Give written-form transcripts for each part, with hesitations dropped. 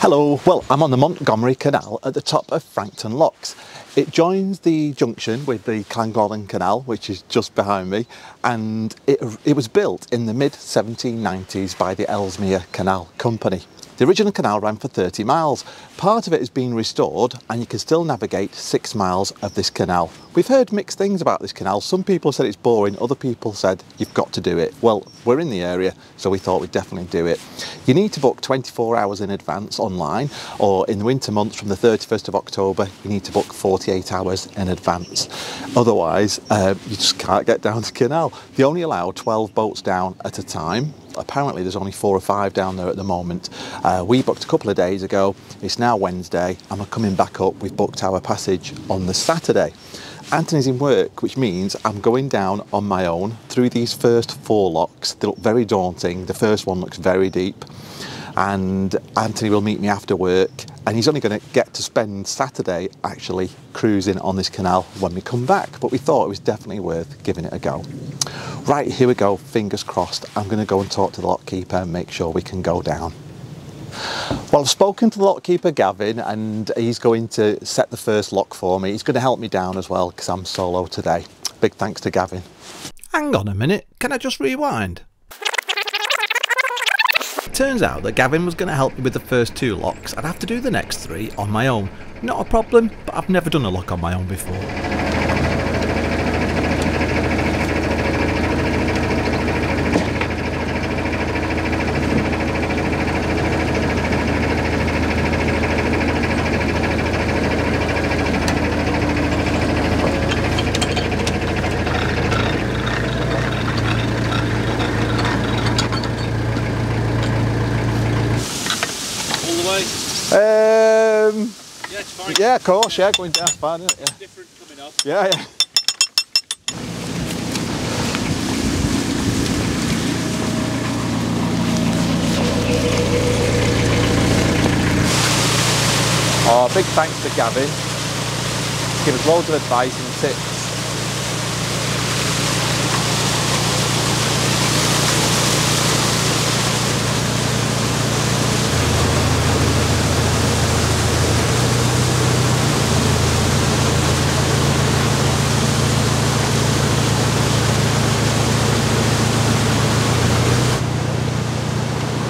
Hello, well I'm on the Montgomery Canal at the top of Frankton Locks. It joins the junction with the Clangollen Canal, which is just behind me, and it was built in the mid-1790s by the Ellesmere Canal Company. The original canal ran for 30 miles. Part of it has been restored and you can still navigate 6 miles of this canal. We've heard mixed things about this canal. Some people said it's boring, other people said you've got to do it. Well, we're in the area, so we thought we'd definitely do it. You need to book 24 hours in advance online, or in the winter months from the 31st of October, you need to book 48 hours in advance. Otherwise, you just can't get down the canal. They only allow 12 boats down at a time. Apparently there's only 4 or 5 down there at the moment. We booked a couple of days ago, it's now Wednesday, and we're coming back up. We've booked our passage on the Saturday. Anthony's in work, which means I'm going down on my own through these first 4 locks. They look very daunting. The first one looks very deep, and Anthony will meet me after work, and he's only going to get to spend Saturday actually cruising on this canal when we come back, but we thought it was definitely worth giving it a go. Right, here we go, fingers crossed. I'm going to go and talk to the lock keeper and make sure we can go down. Well, I've spoken to the lock keeper Gavin, and he's going to set the first lock for me. He's going to help me down as well because I'm solo today. Big thanks to Gavin. Hang on a minute, can I just rewind? Turns out that Gavin was going to help me with the first 2 locks. I'd have to do the next 3 on my own. Not a problem, but I've never done a lock on my own before. Yeah, it's fine. Yeah, of course, yeah, going down, fine, isn't it? Yeah. Different coming up. Yeah, yeah. Oh, big thanks to Gavin. He's given us loads of advice and tips.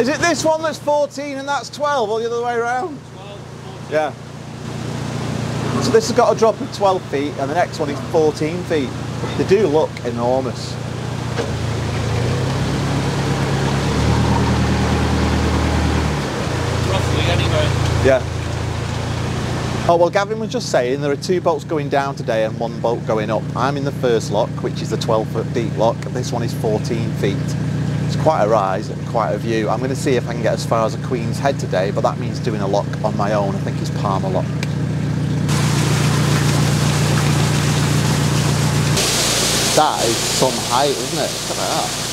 Is it this one that's 14 and that's 12, or the other way around? 12, 14. Yeah. So this has got a drop of 12 feet and the next one is 14 feet. They do look enormous. Roughly, anyway. Yeah. Oh, well, Gavin was just saying there are 2 boats going down today and 1 boat going up. I'm in the first lock, which is the 12-foot deep lock. This one is 14 feet. It's quite a rise and quite a view. I'm going to see if I can get as far as a Queen's Head today, but that means doing a lock on my own. I think it's Palmer Lock. That is some height, isn't it? Look at that.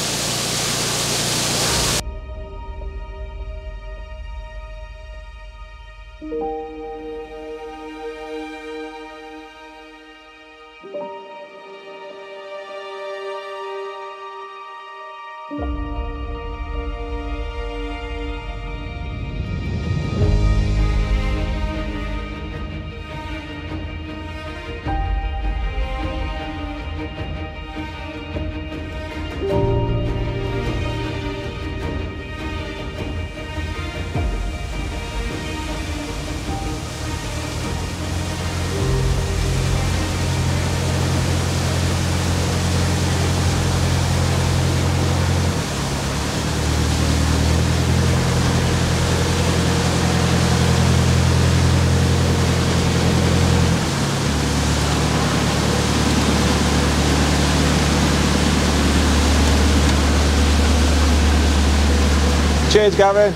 Cheers, Gavin.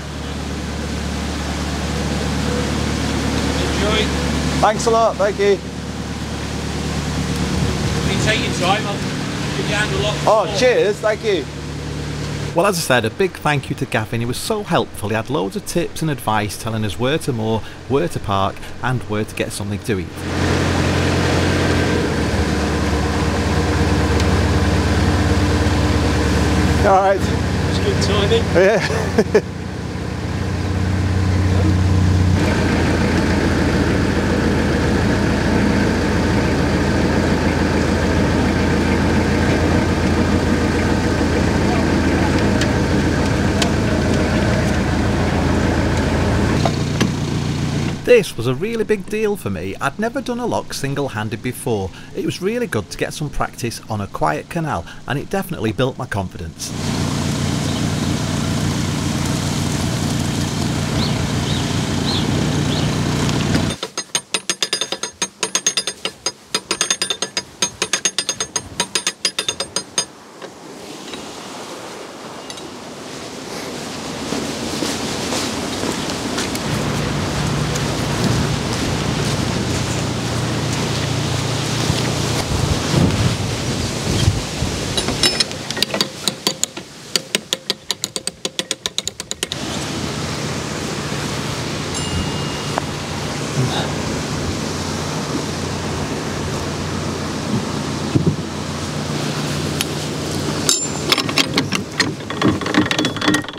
Enjoy. Thanks a lot, thank you. You take your time, I'll give you a hand a lot. Oh, cheers, thank you. Well, as I said, a big thank you to Gavin. He was so helpful. He had loads of tips and advice telling us where to moor, where to park, and where to get something to eat. All right. It's good timing. Yeah. This was a really big deal for me. I'd never done a lock single-handed before. It was really good to get some practice on a quiet canal, and it definitely built my confidence.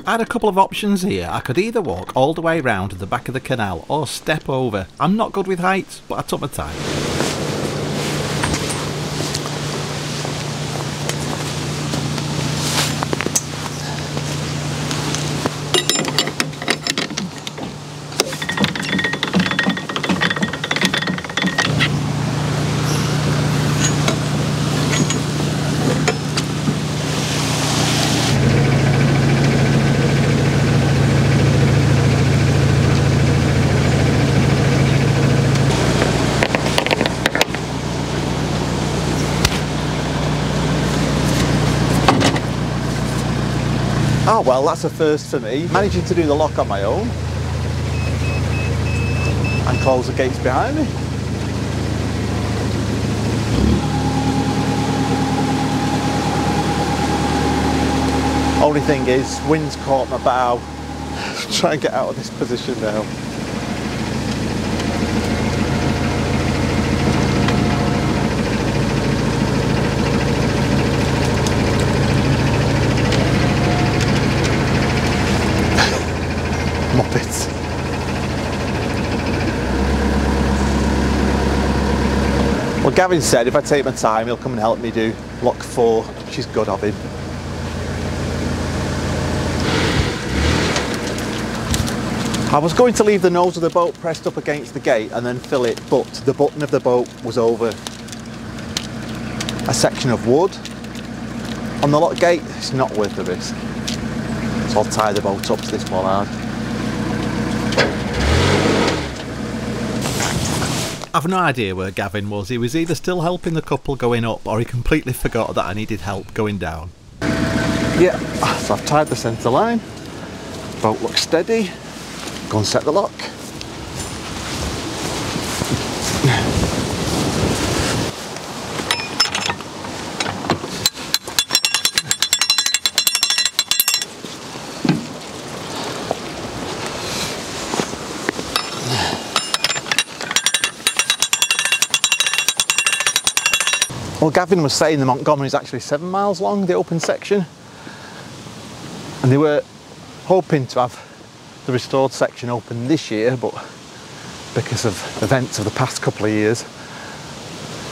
I had a couple of options here. I could either walk all the way round to the back of the canal or step over. I'm not good with heights, but I took my time. Oh well, that's a first for me, managing to do the lock on my own and close the gates behind me. Only thing is, wind's caught my bow. Try and get out of this position now. Well, Gavin said if I take my time, he'll come and help me do lock 4, which is good of him. I was going to leave the nose of the boat pressed up against the gate and then fill it, but the button of the boat was over a section of wood on the lock gate. It's not worth the risk. So I'll tie the boat up to this bollard. I've no idea where Gavin was. He was either still helping the couple going up or he completely forgot that I needed help going down. Yeah, so I've tied the centre line. Boat looks steady. Go and set the lock. Well, Gavin was saying the Montgomery is actually 7 miles long, the open section, and they were hoping to have the restored section open this year, but because of events of the past couple of years,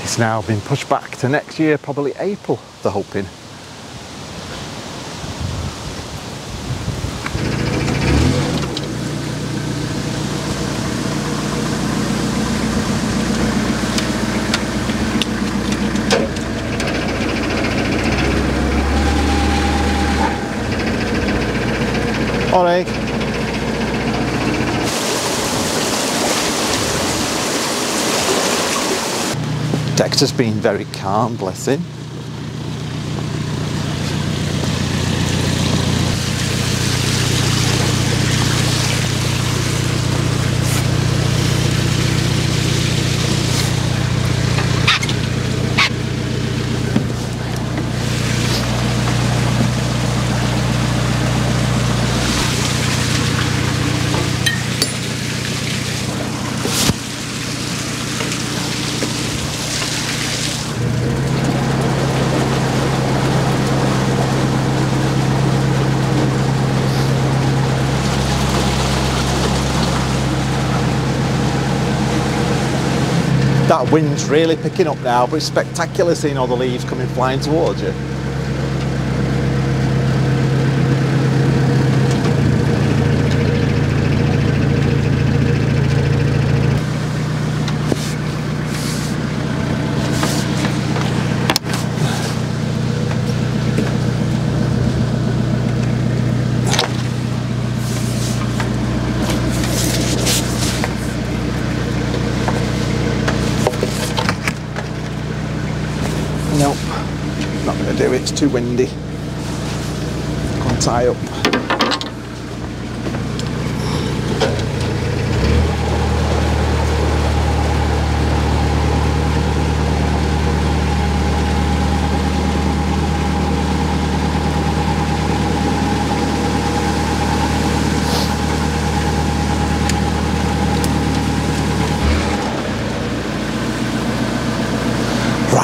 it's now been pushed back to next year, probably April, they're hoping. All right. Dexter's been very calm, bless him. That wind's really picking up now, but it's spectacular seeing all the leaves coming flying towards you. Not going to do it, it's too windy. I'll tie up.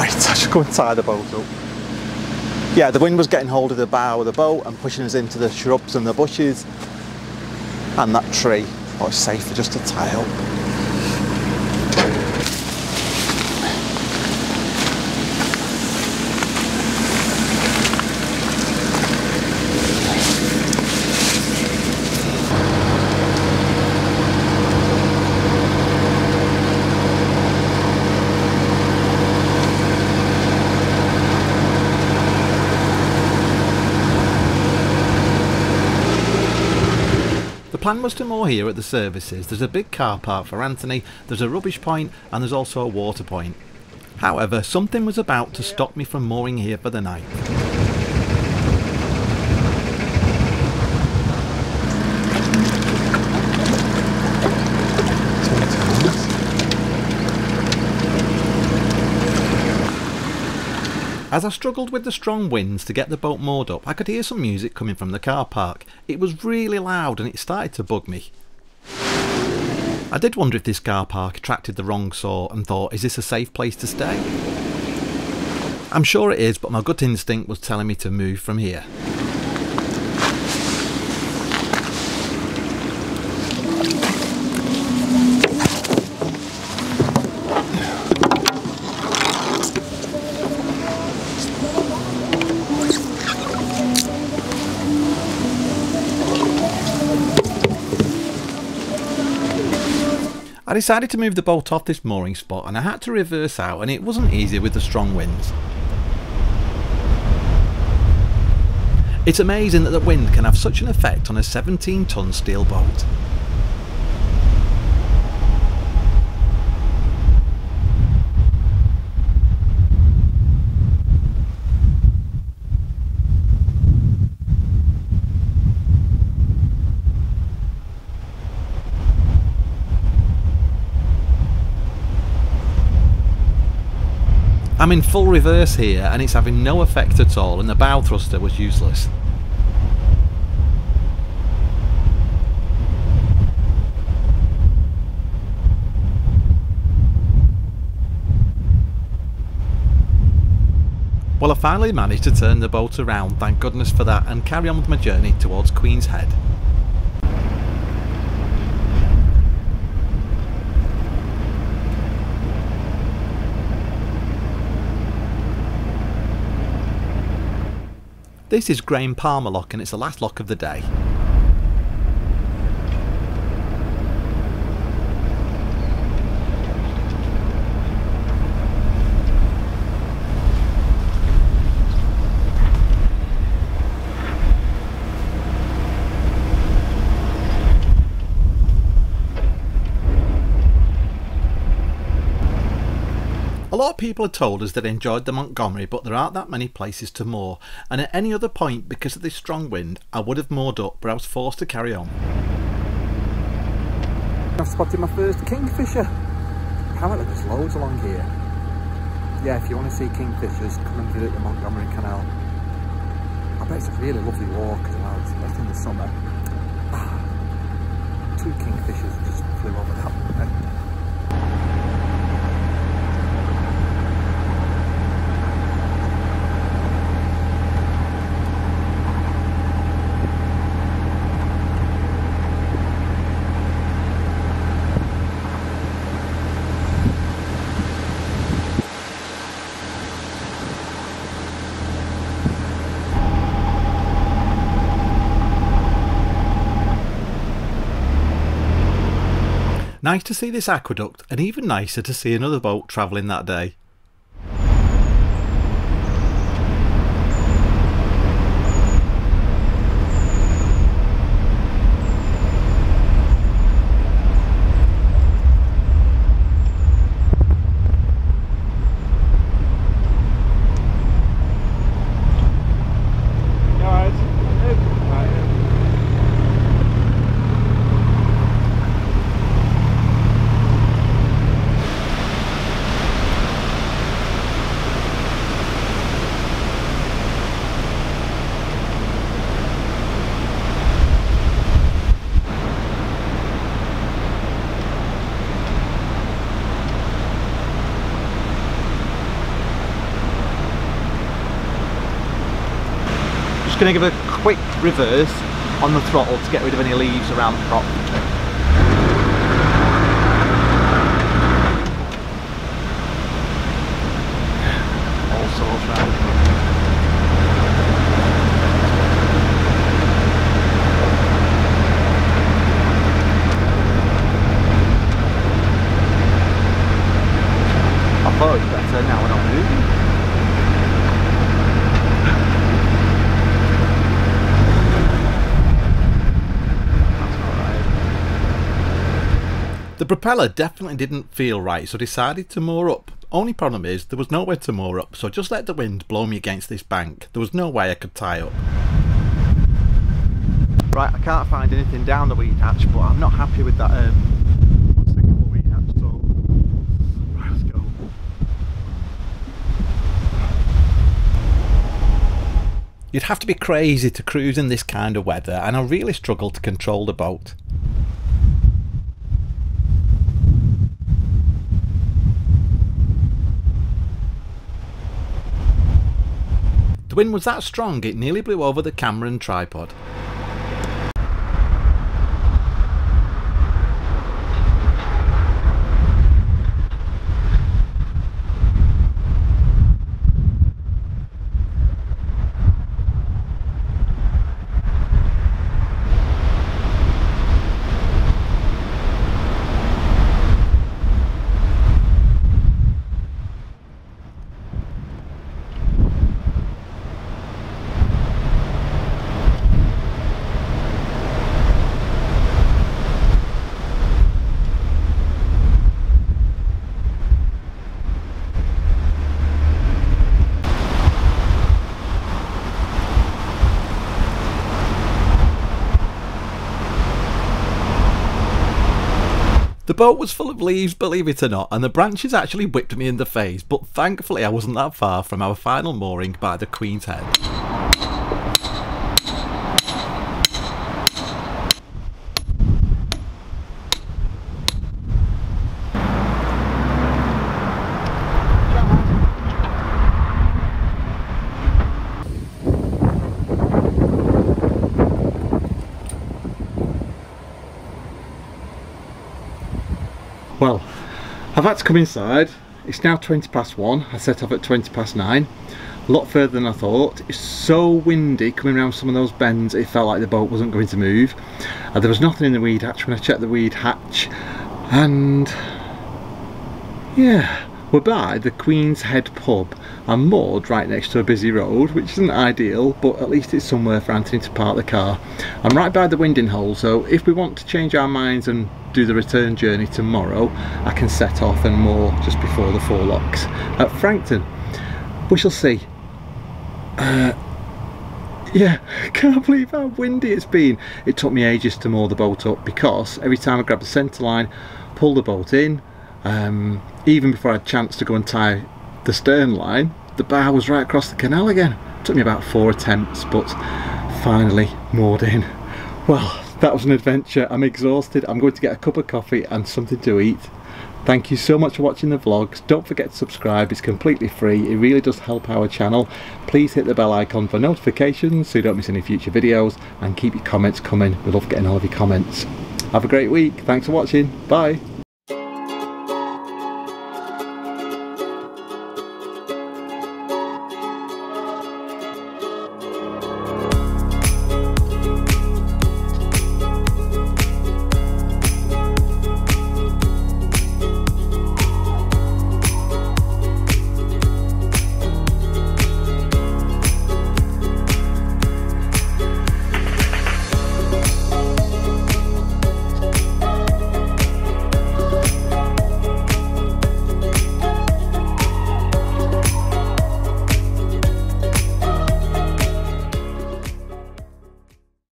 I should go and tie the boat up. Yeah, the wind was getting hold of the bow of the boat and pushing us into the shrubs and the bushes and that tree. Oh, it's safer just to tie up. The plan was to moor here at the services. There's a big car park for Anthony, there's a rubbish point and there's also a water point. However, something was about to stop me from mooring here for the night. As I struggled with the strong winds to get the boat moored up, I could hear some music coming from the car park. It was really loud and it started to bug me. I did wonder if this car park attracted the wrong sort and thought, is this a safe place to stay? I'm sure it is, but my gut instinct was telling me to move from here. I decided to move the boat off this mooring spot and I had to reverse out, and it wasn't easy with the strong winds. It's amazing that the wind can have such an effect on a 17-ton steel boat. I'm in full reverse here and it's having no effect at all, and the bow thruster was useless. Well, I finally managed to turn the boat around, thank goodness for that, and carry on with my journey towards Queen's Head. This is Graham Palmer Lock and it's the last lock of the day. A lot of people have told us they enjoyed the Montgomery, but there aren't that many places to moor, and at any other point because of this strong wind I would have moored up, but I was forced to carry on. I spotted my first kingfisher. Apparently there's loads along here. Yeah, if you want to see kingfishers, come and visit the Montgomery Canal. I bet it's a really lovely walk as well, it's best in the summer. Two kingfishers just flew over that way. Nice to see this aqueduct, and even nicer to see another boat travelling that day. just going to give a quick reverse on the throttle to get rid of any leaves around the prop. All sorts round the prop. I thought it was better, now we're not moving. The propeller definitely didn't feel right, so I decided to moor up. Only problem is there was nowhere to moor up, so I just let the wind blow me against this bank. There was no way I could tie up. Right, I can't find anything down the weed hatch, but I'm not happy with that what's the weed hatch at all. Right, let's go. You'd have to be crazy to cruise in this kind of weather, and I really struggled to control the boat. The wind was that strong it nearly blew over the camera and tripod. The boat was full of leaves, believe it or not, and the branches actually whipped me in the face, but thankfully I wasn't that far from our final mooring by the Queen's Head. Well, I've had to come inside. It's now 20 past 1. I set off at 20 past 9. A lot further than I thought. It's so windy coming around some of those bends it felt like the boat wasn't going to move. There was nothing in the weed hatch when I checked the weed hatch, and yeah, we're by the Queen's Head pub. I'm moored right next to a busy road, which isn't ideal, but at least it's somewhere for Anthony to park the car. I'm right by the winding hole, so if we want to change our minds and do the return journey tomorrow, I can set off and moor just before the Four Locks at Frankton. We shall see. Yeah, can't believe how windy it's been. It took me ages to moor the boat up because every time I grabbed the centre line, pull the boat in, even before I had a chance to go and tie the stern line, the bow was right across the canal again. It took me about 4 attempts, but finally moored in. Well, that was an adventure. I'm exhausted. I'm going to get a cup of coffee and something to eat. Thank you so much for watching the vlogs. Don't forget to subscribe. It's completely free. It really does help our channel. Please hit the bell icon for notifications so you don't miss any future videos, and keep your comments coming. We love getting all of your comments. Have a great week. Thanks for watching. Bye.